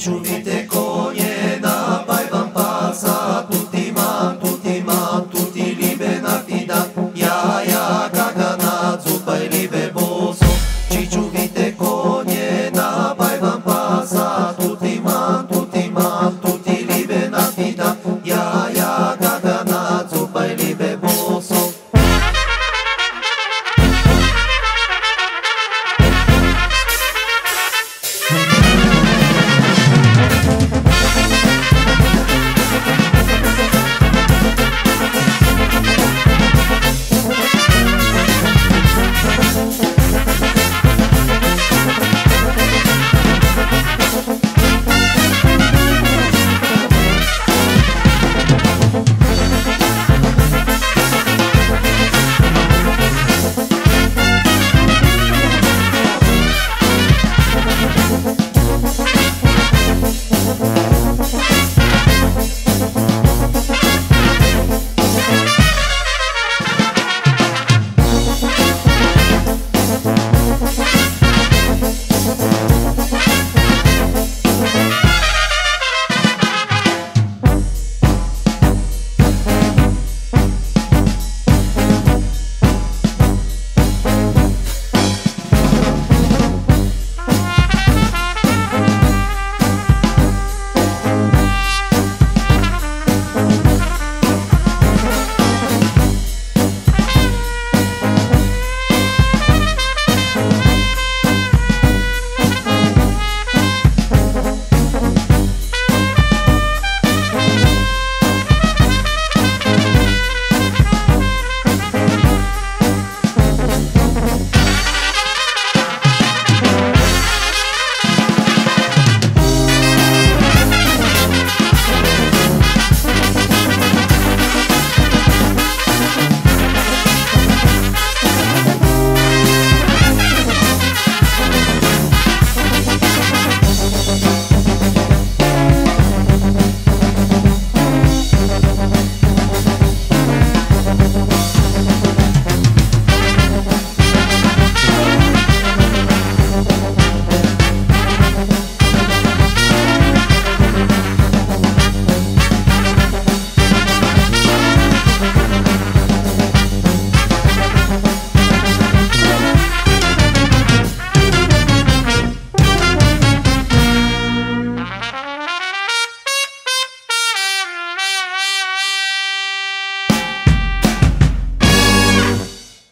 ciumite conie, da bai van pasa, tutti man, tutti libe na fida, ya ya kakana, zupai libe boso, ci ciumite conie, da bai van pasa, tutti man.